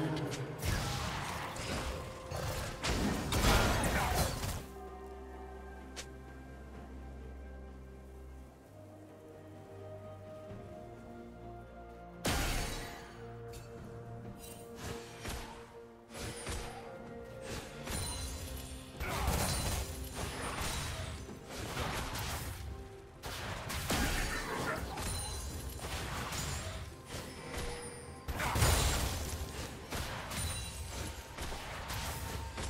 narrative.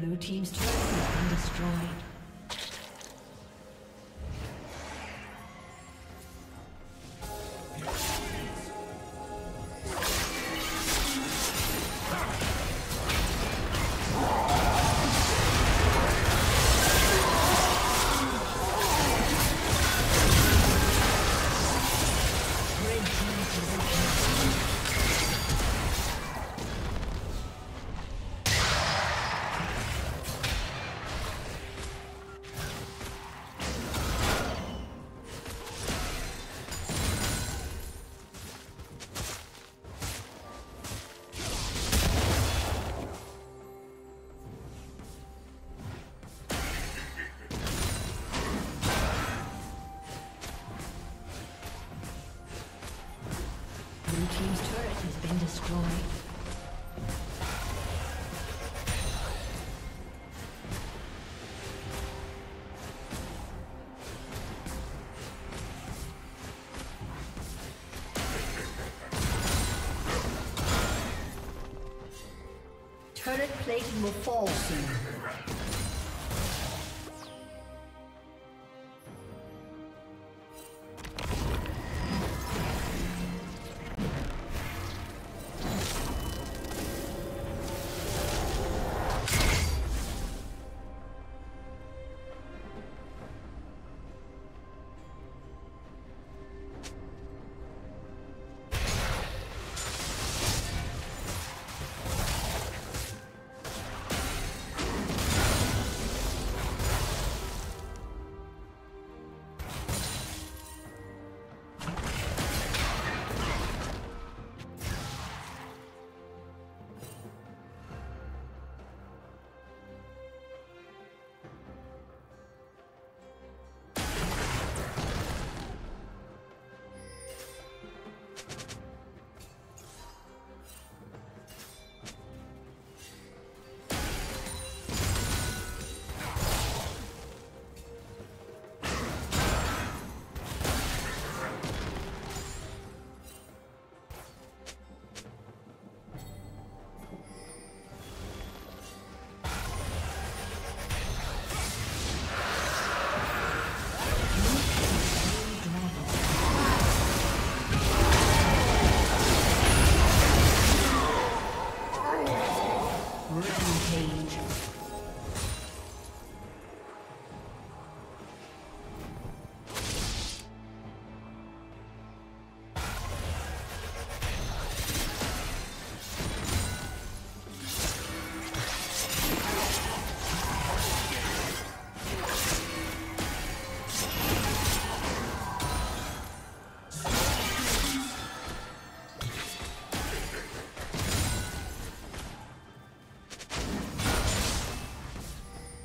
Blue team's turret has been destroyed. Turret plating will fall soon.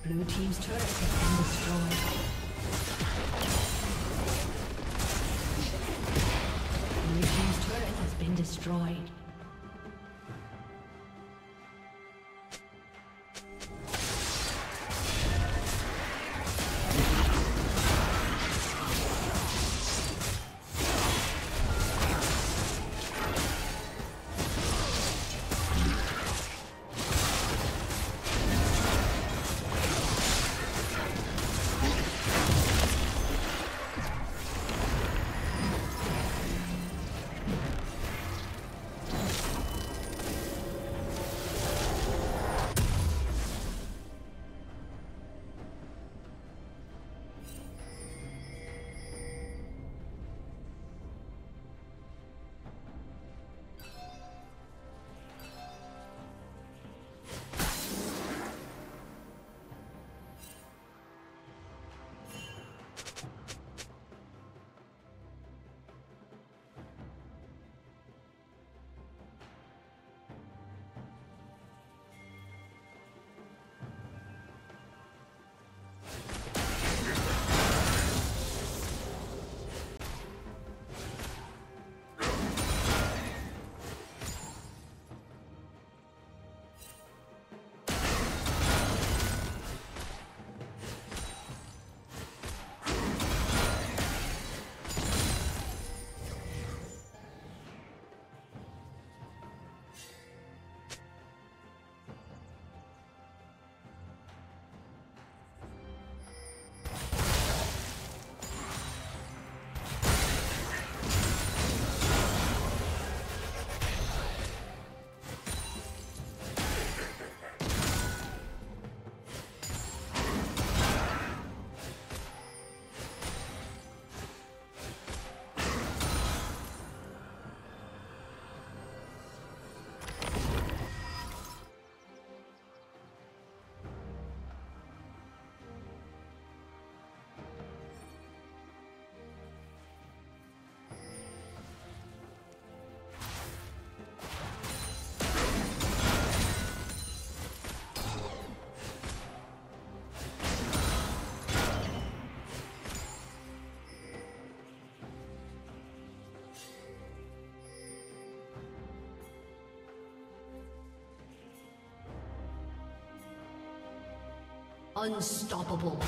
Blue team's turret has been destroyed. Blue team's turret has been destroyed. Unstoppable.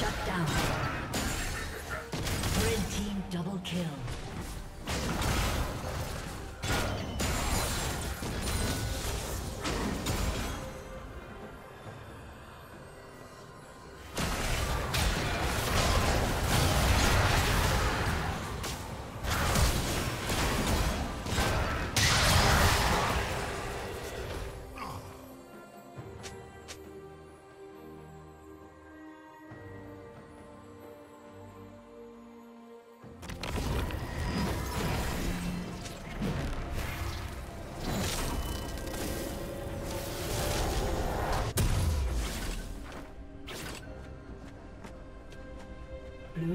Shut down. Red team double kill. Blue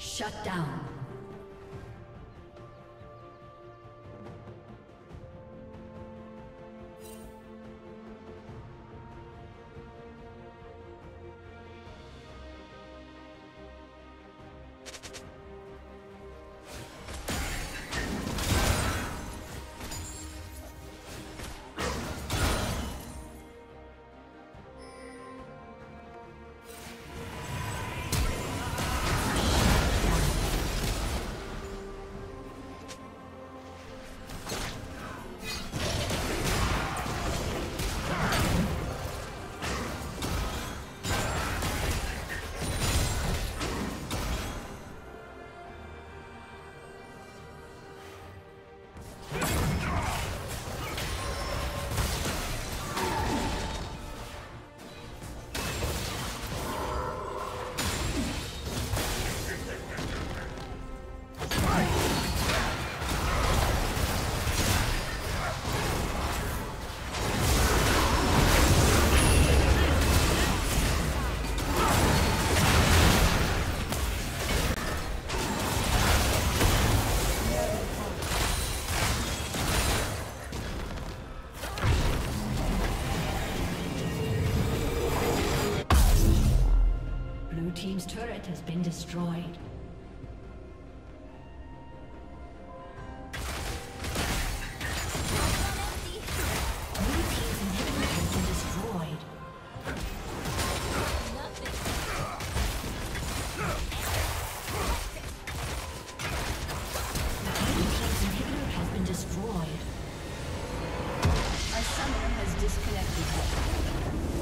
Shut down. Team's turret has been destroyed. New team's inhibitor has been destroyed. A summoner has disconnected.